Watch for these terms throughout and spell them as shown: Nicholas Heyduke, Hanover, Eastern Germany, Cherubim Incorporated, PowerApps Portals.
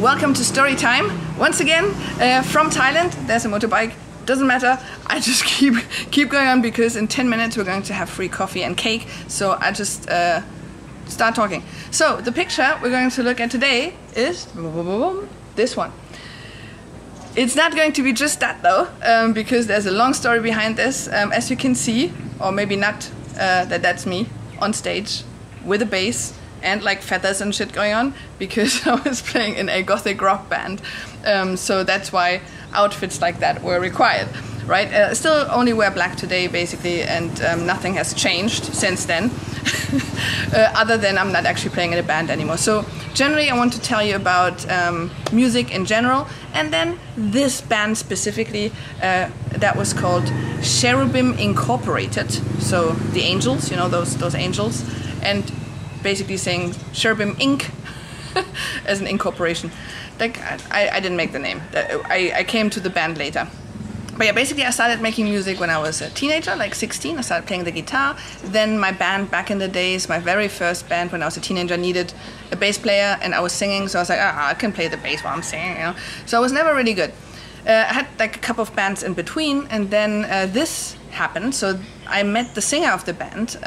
Welcome to Story Time. Once again, from Thailand. There's a motorbike. Doesn't matter. I just keep going on because in 10 minutes we're going to have free coffee and cake. So I just start talking. So the picture we're going to look at today is this one. It's not going to be just that though, because there's a long story behind this. As you can see, or maybe not, that's me on stage with a bass and like feathers and shit going on, because I was playing in a gothic rock band, so that's why outfits like that were required, right? Still only wear black today basically, and nothing has changed since then. Other than I'm not actually playing in a band anymore. So generally I want to tell you about music in general, and then this band specifically that was called Cherubim Incorporated, so the angels, you know, those angels, and basically saying Cherubim Inc. as an incorporation. Like, I didn't make the name. I came to the band later. But yeah, basically I started making music when I was a teenager, like 16. I started playing the guitar. Then my band back in the days, my very first band when I was a teenager, needed a bass player, and I was singing. So I was like, I can play the bass while I'm singing, you know. So I was never really good. I had like a couple of bands in between, and then this happened. So I met the singer of the band.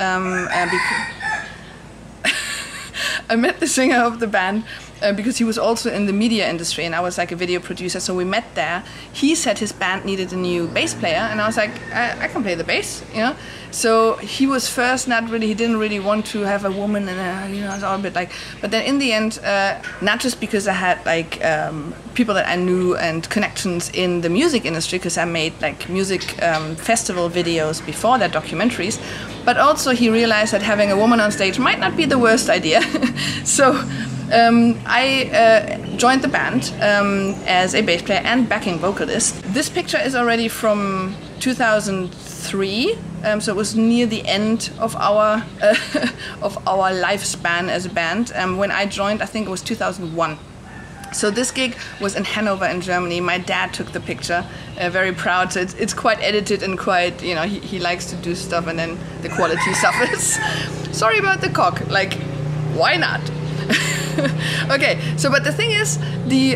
I met the singer of the band because he was also in the media industry, and I was like a video producer, so we met there. He said his band needed a new bass player, and I was like, I can play the bass, you know. So he was first not really, he didn't really want to have a woman, and you know, it was all a bit like. But then in the end, not just because I had like people that I knew and connections in the music industry, because I made like music festival videos before that, documentaries, but also he realized that having a woman on stage might not be the worst idea. So I joined the band as a bass player and backing vocalist. This picture is already from 2003, so it was near the end of our of our lifespan as a band. When I joined, I think it was 2001. So this gig was in Hanover in Germany. My dad took the picture, very proud. So it's quite edited and quite, you know, he likes to do stuff and then the quality suffers. Sorry about the cock, like, why not? Okay, so but the thing is, the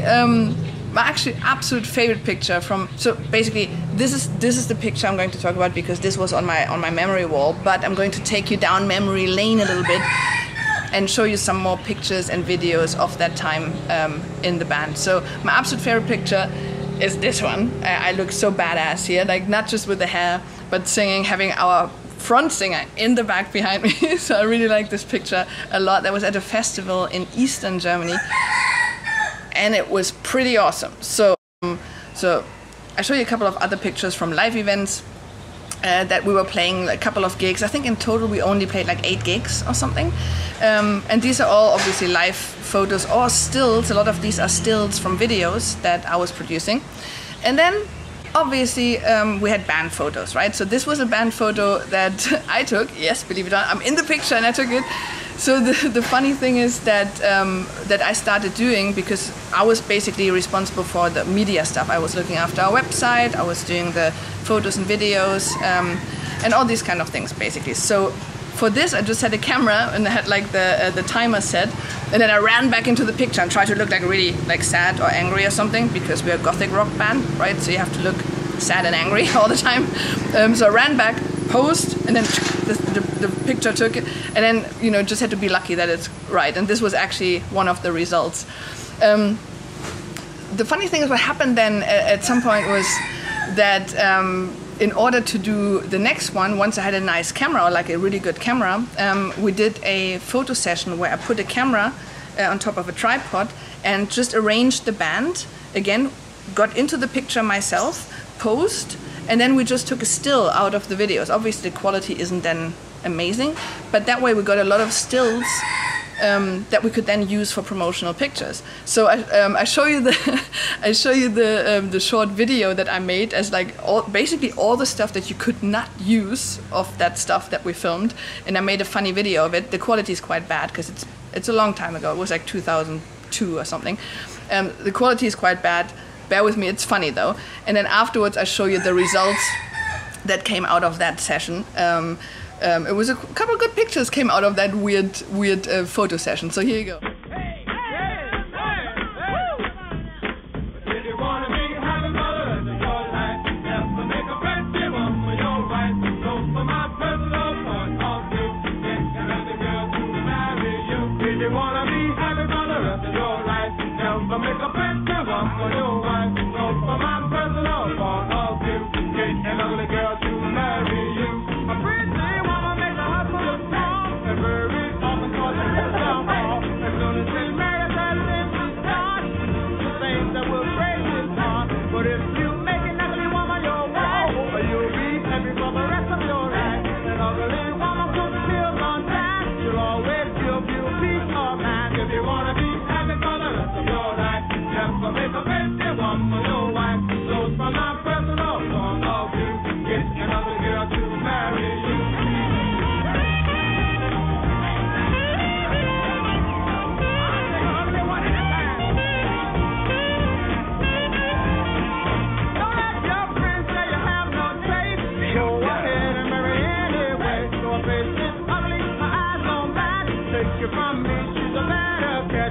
my actually absolute favorite picture from, so basically this is the picture I'm going to talk about, because this was on my memory wall, but I'm going to take you down memory lane a little bit and show you some more pictures and videos of that time in the band. So my absolute favorite picture is this one. I look so badass here, like not just with the hair, but singing, having our front singer in the back behind me. So I really like this picture a lot. That was at a festival in Eastern Germany, and it was pretty awesome. So, so I show you a couple of other pictures from live events that we were playing a couple of gigs. I think in total we only played like 8 gigs or something. And these are all obviously live photos or stills. A lot of these are stills from videos that I was producing. And then obviously we had band photos, right? So this was a band photo that I took. Yes, believe it or not, I'm in the picture and I took it. So the funny thing is that that I started doing, because I was basically responsible for the media stuff. I was looking after our website, I was doing the photos and videos, and all these kind of things basically. So for this I just had a camera and I had like the timer set, and then I ran back into the picture and tried to look like really like sad or angry or something, because we're a gothic rock band, right? So you have to look sad and angry all the time. So I ran back, posed, and then the picture took it, and then, you know, just had to be lucky that it's right. And this was actually one of the results. The funny thing is what happened then at some point was that in order to do the next one, once I had a nice camera, or like a really good camera, we did a photo session where I put a camera on top of a tripod and just arranged the band again, got into the picture myself, posed, and then we just took a still out of the videos. Obviously the quality isn't then amazing, but that way we got a lot of stills that we could then use for promotional pictures. So I show you the the short video that I made as like basically all the stuff that you could not use of that stuff that we filmed, and I made a funny video of it. The quality is quite bad because it's a long time ago. It was like 2002 or something. The quality is quite bad. Bear with me, it's funny though. And then afterwards I show you the results that came out of that session. It was a couple of good pictures came out of that weird photo session. So here you go. Hey, hey, hey, hey, hey.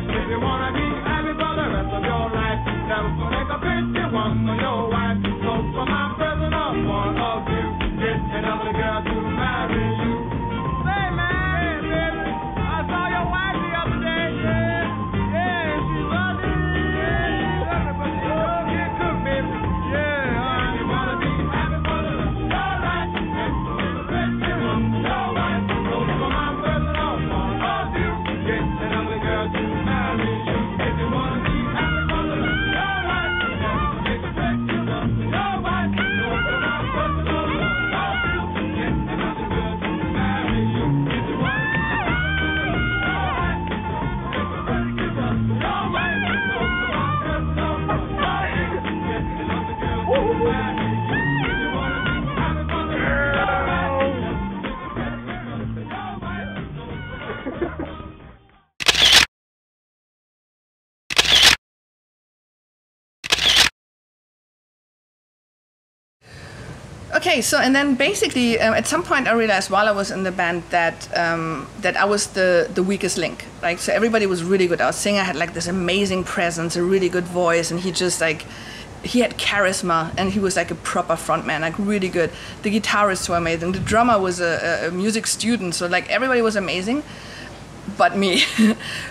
life. If you wanna be happy for the rest of your life, never gonna make a pretty woman your wife. So for my prisoner, one of you, get another girl to marry you. Say, man, baby, I saw your wife the other day. Yeah, she's lovely. Yeah, she's lovely, but she don't get good, baby. Yeah, if you wanna be happy for the rest of your life, never gonna make a pretty woman your wife. So for my prisoner, one of you, get another girl to marry you. If you wanna be happy for the rest of your life, never gonna make a pretty woman your wife. So for my prisoner, one of you, get another girl to marry you. If you wanna be happy for the rest of your life, never gonna make a pretty woman your wife. So for my prisoner, one of you, get another girl to marry you. If you wanna be happy for the rest of your life, never gonna make a pretty woman your wife. Okay, so and then basically at some point I realized while I was in the band that that I was the weakest link. Like, so everybody was really good. Our singer had like this amazing presence, a really good voice, and he just like he had charisma and he was like a proper frontman, like really good. The guitarists were amazing. The drummer was a music student, so like everybody was amazing, but me.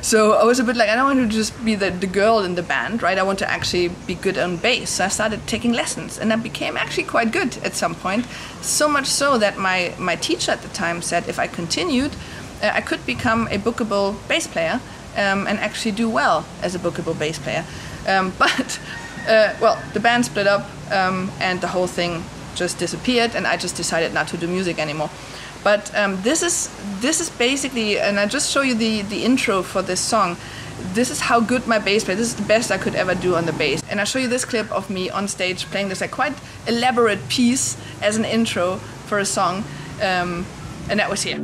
So I was a bit like, I don't want to just be the girl in the band, right? I want to actually be good on bass. So I started taking lessons and I became actually quite good at some point. So much so that my teacher at the time said if I continued, I could become a bookable bass player and actually do well as a bookable bass player. Well, the band split up and the whole thing just disappeared and I just decided not to do music anymore. But this is basically, and I just show you the intro for this song. This is how good my bass player. This is the best I could ever do on the bass. And I show you this clip of me on stage playing this like quite elaborate piece as an intro for a song, and that was here.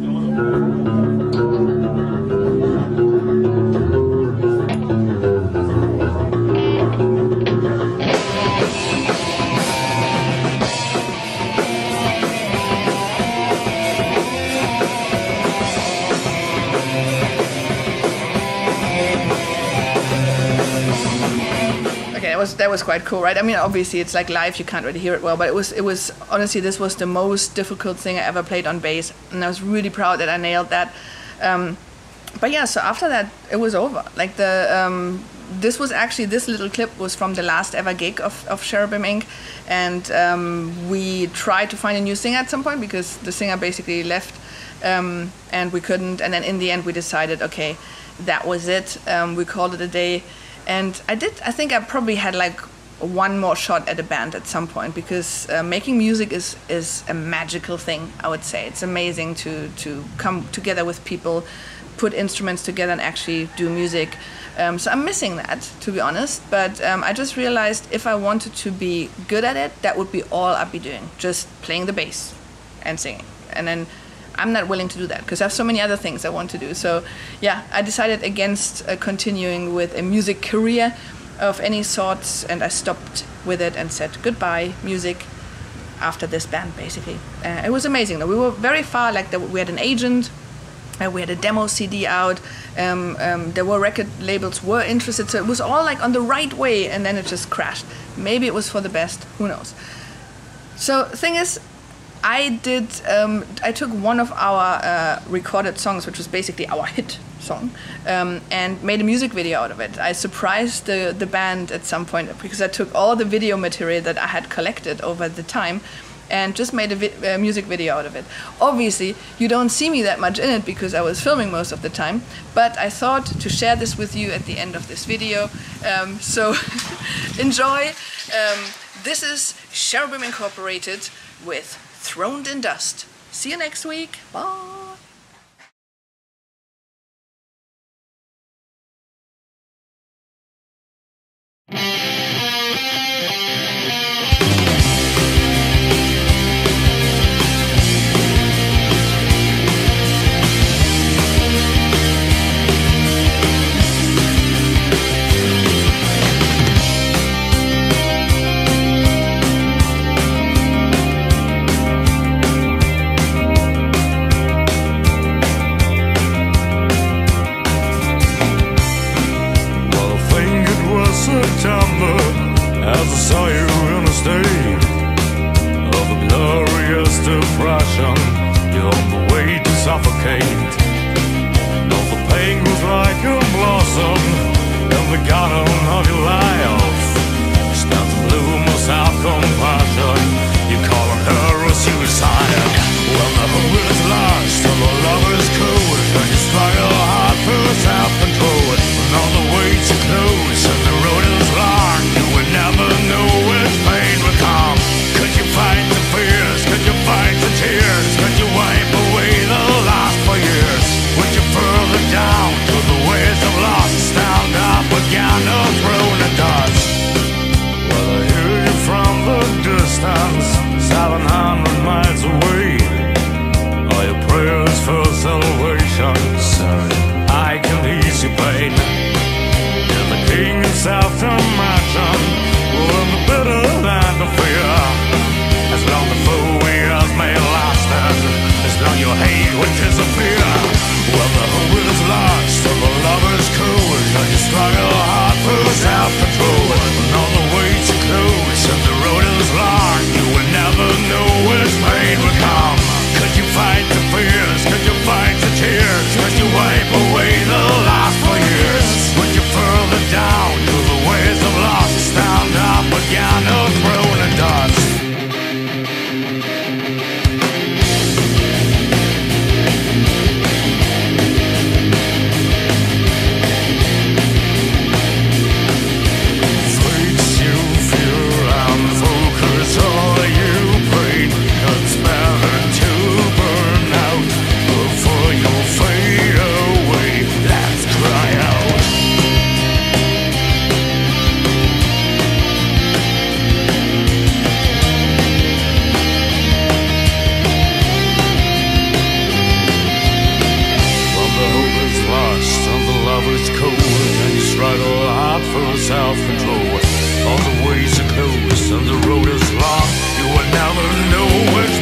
That was quite cool, right? I mean, obviously it's like live, you can't really hear it well, but it was honestly, this was the most difficult thing I ever played on bass, and I was really proud that I nailed that. But yeah, so after that it was over. Like this was actually, this little clip was from the last ever gig of Cherubim Inc. And we tried to find a new singer at some point because the singer basically left and we couldn't. And then in the end we decided, okay, that was it. We called it a day. And I think I probably had like one more shot at a band at some point because making music is a magical thing, I would say. It's amazing to come together with people, put instruments together and actually do music. So I'm missing that, to be honest. But I just realized if I wanted to be good at it, that would be all I'd be doing, just playing the bass and singing. And then I'm not willing to do that because I have so many other things I want to do. So yeah, I decided against continuing with a music career of any sort, and I stopped with it and said goodbye music after this band basically. It was amazing though. We were very far, like we had an agent, we had a demo CD out, there were record labels were interested, so it was all like on the right way, and then it just crashed. Maybe it was for the best, who knows. So thing is, I took one of our recorded songs, which was basically our hit song, and made a music video out of it. I surprised the band at some point because I took all the video material that I had collected over the time and just made a music video out of it. Obviously, you don't see me that much in it because I was filming most of the time, but I thought to share this with you at the end of this video. So enjoy. This is Cherubim Incorporated with Throned in Dust. See you next week. Bye. as I saw you in the state of a glorious depression. You're on the way to suffocate. Now the pain was like a blossom in the garden of your life. She stands bloom without compassion. You're calling her a suicide. Well, the hope is lost and the love is cold, and you struggle hard for self-control. And all the ways are close and the road is long. You will never know when pain will come. Could you fight the fears? Could you fight the tears? Could you wipe away the last for years? Would you further down to the ways of loss? Stand up again or throw the dust. Well, I hear you from the distance, 700 miles away. Are your prayers for salvation? Sorry, I can ease your pain. In the king of self-demansion, in the bitter land of fear. As long the foe years may last, as long your hate will disappear. Well, the hope is lost and the love is cold, and you struggle hard for self-control. When all the ways are close and the road is long, you will never know which pain will come. Could you fight the fears? Could you fight the tears? Could you wipe away the last for years? Would you further down to the ways of loss? Stand up again or thrown in dust. Self-control. All the ways are closed and the road is long. You will never know which